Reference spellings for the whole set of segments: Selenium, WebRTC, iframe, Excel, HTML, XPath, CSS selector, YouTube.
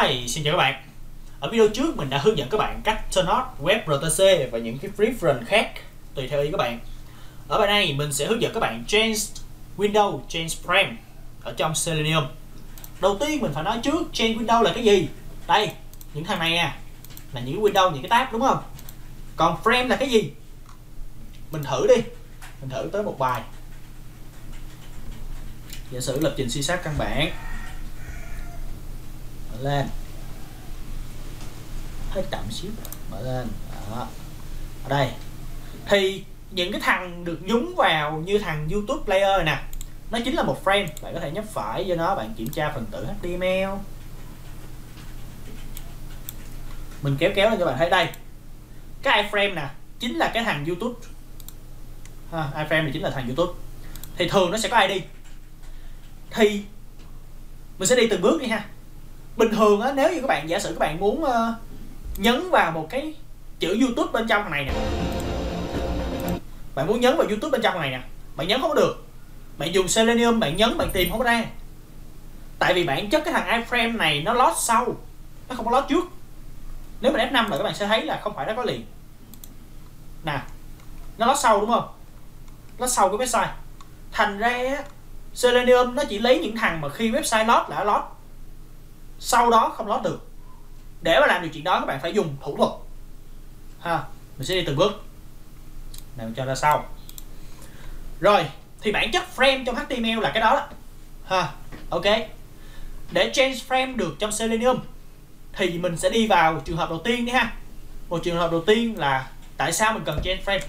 Hi, xin chào các bạn. Ở video trước mình đã hướng dẫn các bạn cách turn off WebRTC và những cái preference khác tùy theo ý các bạn. Ở bài này mình sẽ hướng dẫn các bạn change window, change frame ở trong Selenium. Đầu tiên mình phải nói trước change window là cái gì. Đây, những thằng này nè, là những window, những cái tab đúng không? Còn frame là cái gì? Mình thử đi, mình thử tới một bài. Giả sử lập trình CSS căn bản lên, hơi chậm xíu, mở lên. Đó. Ở đây thì những cái thằng được nhúng vào như thằng YouTube player nè, nó chính là một frame. Bạn có thể nhấp phải do nó, bạn kiểm tra phần tử HTML. Mình kéo lên cho bạn thấy đây, cái iframe nè chính là cái thằng YouTube ha, iframe thì chính là thằng YouTube. Thì thường nó sẽ có ID, thì mình sẽ đi từng bước đi ha. Bình thường á, nếu như các bạn giả sử các bạn muốn nhấn vào một cái chữ YouTube bên trong này nè, bạn muốn nhấn vào YouTube bên trong này nè, bạn nhấn không có được. Bạn dùng Selenium bạn nhấn bạn tìm không có ra, tại vì bản chất cái thằng iframe này nó load sau, nó không có load trước. Nếu mình F5 là các bạn sẽ thấy là không phải nó có liền nè, nó load sau đúng không, nó sau cái website. Thành ra Selenium nó chỉ lấy những thằng mà khi website load là load, sau đó không load được. Để mà làm được chuyện đó các bạn phải dùng thủ thuật ha. Mình sẽ đi từng bước nào cho ra sau. Rồi thì bản chất frame trong HTML là cái đó đó ha. Ok, để change frame được trong Selenium thì mình sẽ đi vào trường hợp đầu tiên đi ha. Một trường hợp đầu tiên là tại sao mình cần change frame.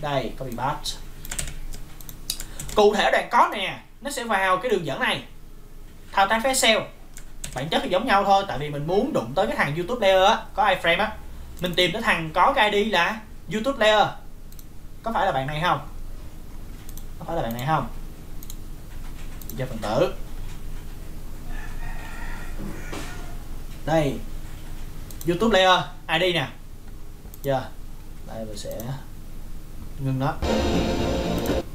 Đây, copy paste. Cụ thể đoạn code nè, nó sẽ vào cái đường dẫn này. Thao tác Excel bản chất thì giống nhau thôi, tại vì mình muốn đụng tới cái thằng YouTube layer á, có iframe á, mình tìm tới thằng có cái ID là YouTube layer. Có phải là bạn này không? Để cho phần tử đây, YouTube layer ID nè. Giờ đây mình sẽ ngưng nó,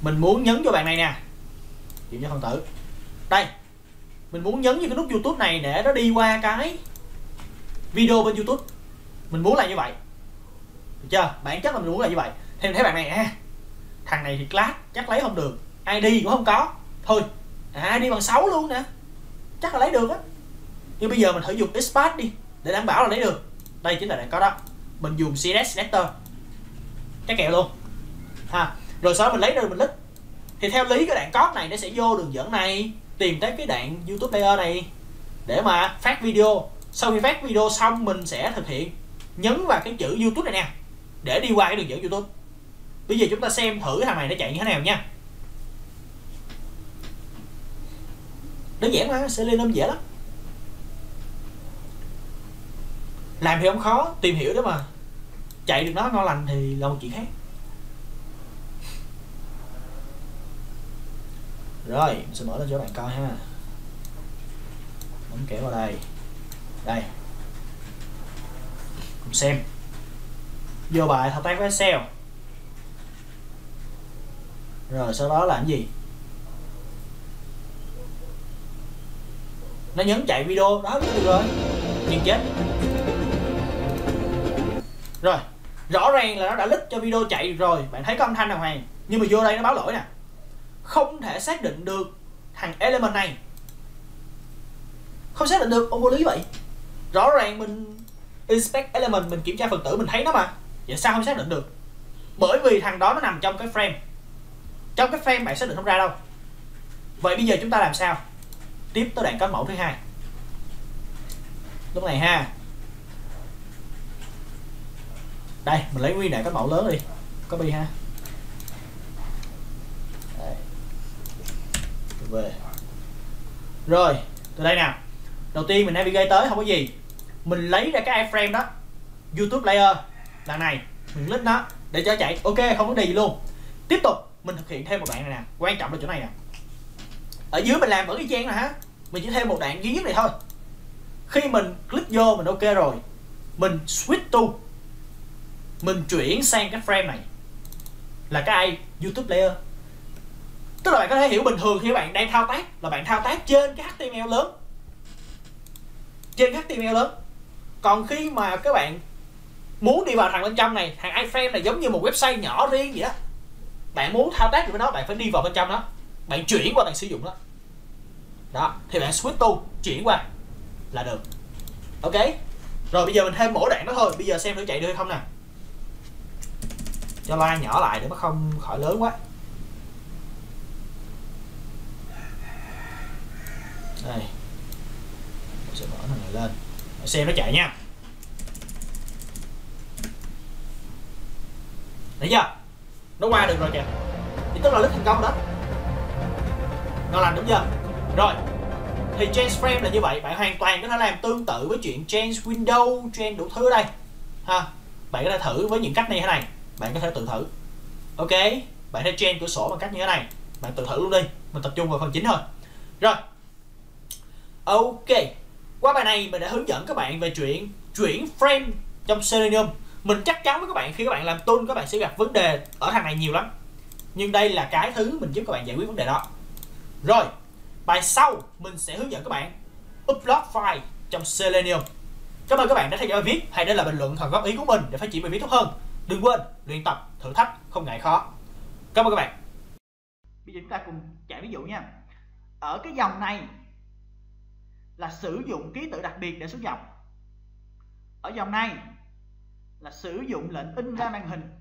mình muốn nhấn vô bạn này nè, điểm cho phần tử đây. Mình muốn nhấn vào cái nút YouTube này để nó đi qua cái video bên YouTube. Mình muốn là như vậy. Được chưa? Bản chất là mình muốn là như vậy. Thì mình thấy bạn này thằng này thì class chắc lấy không được, ID cũng không có. Thôi, ID bằng 6 luôn nè, chắc là lấy được á. Nhưng bây giờ mình thử dùng XPath đi để đảm bảo là lấy được. Đây chính là đoạn có đó. Mình dùng CSS selector, cái kẹo luôn ha. Rồi sau đó mình lấy ra mình lít. Thì theo lý cái đoạn code này nó sẽ vô đường dẫn này, tìm tới cái đoạn YouTube player này để mà phát video. Sau khi phát video xong mình sẽ thực hiện nhấn vào cái chữ YouTube này nè để đi qua cái đường dẫn YouTube. Bây giờ chúng ta xem thử thằng này nó chạy như thế nào nha. Đơn giản mà, Selenium dễ lắm. Làm thì không khó, tìm hiểu đó mà chạy được nó ngon lành thì là một chuyện khác. Rồi, mình sẽ mở lên cho các bạn coi ha. Bấm kéo vào đây. Đây, cùng xem. Vô bài thao tác với Excel. Rồi sau đó làm gì? Nó nhấn chạy video, đó biết được rồi. Nhưng chết. Rồi, rõ ràng là nó đã lít cho video chạy rồi. Bạn thấy có âm thanh đàng hoàng, nhưng mà vô đây nó báo lỗi nè, không thể xác định được thằng element này, không xác định được. Ông vô lý vậy. Rõ ràng mình inspect element, mình kiểm tra phần tử mình thấy nó mà, vậy sao không xác định được? Bởi vì thằng đó nó nằm trong cái frame, trong cái frame bạn xác định không ra đâu. Vậy bây giờ chúng ta làm sao? Tiếp tới đoạn code mẫu thứ hai lúc này ha. Đây mình lấy nguyên đoạn code mẫu lớn đi, copy ha, về. Rồi, từ đây nào. Đầu tiên mình navigate tới không có gì. Mình lấy ra cái iframe đó, YouTube player là này, mình click nó để cho chạy. Ok, không vấn đề gì luôn. Tiếp tục, mình thực hiện thêm một đoạn này nè, quan trọng là chỗ này nè. Ở dưới mình làm vẫn y chang rồi hả? Mình chỉ thêm một đoạn duy nhất này thôi. Khi mình click vô mình ok rồi, mình switch to. Mình chuyển sang cái frame này là cái YouTube player. Tức là bạn có thể hiểu bình thường khi bạn đang thao tác là bạn thao tác trên cái HTML lớn, trên HTML lớn. Còn khi mà các bạn muốn đi vào thằng bên trong này, thằng iframe này giống như một website nhỏ riêng vậy đó. Bạn muốn thao tác gì với nó, bạn phải đi vào bên trong đó, bạn chuyển qua, bạn sử dụng đó. Đó, thì bạn switch to, chuyển qua là được. Ok. Rồi bây giờ mình thêm mỗi đoạn đó thôi. Bây giờ xem thử chạy được hay không nè. Cho line nhỏ lại để nó không khỏi lớn quá. Đây. Mình sẽ mở thằng này lên. Để xem nó chạy nha. Đấy chưa? Nó qua được rồi kìa. Thì tức là click thành công đó. Nó làm đúng chưa? Rồi. Thì change frame là như vậy, bạn hoàn toàn có thể làm tương tự với chuyện change window, change đủ thứ ở đây ha. Bạn có thể thử với những cách này thế này, bạn có thể tự thử. Ok, bạn hãy change cửa sổ bằng cách như thế này, bạn tự thử luôn đi, mình tập trung vào phần chính thôi. Rồi, ok, qua bài này mình đã hướng dẫn các bạn về chuyện chuyển frame trong Selenium. Mình chắc chắn với các bạn khi các bạn làm tool các bạn sẽ gặp vấn đề ở thằng này nhiều lắm, nhưng đây là cái thứ mình giúp các bạn giải quyết vấn đề đó. Rồi, bài sau mình sẽ hướng dẫn các bạn upload file trong Selenium. Cảm ơn các bạn đã theo dõi bài viết. Hãy để lại bình luận hoặc góp ý của mình để phát triển bài viết tốt hơn. Đừng quên luyện tập, thử thách, không ngại khó. Cảm ơn các bạn. Bây giờ chúng ta cùng chạy ví dụ nha. Ở cái dòng này là sử dụng ký tự đặc biệt để xuất dòng. Ở dòng này là sử dụng lệnh in ra màn hình.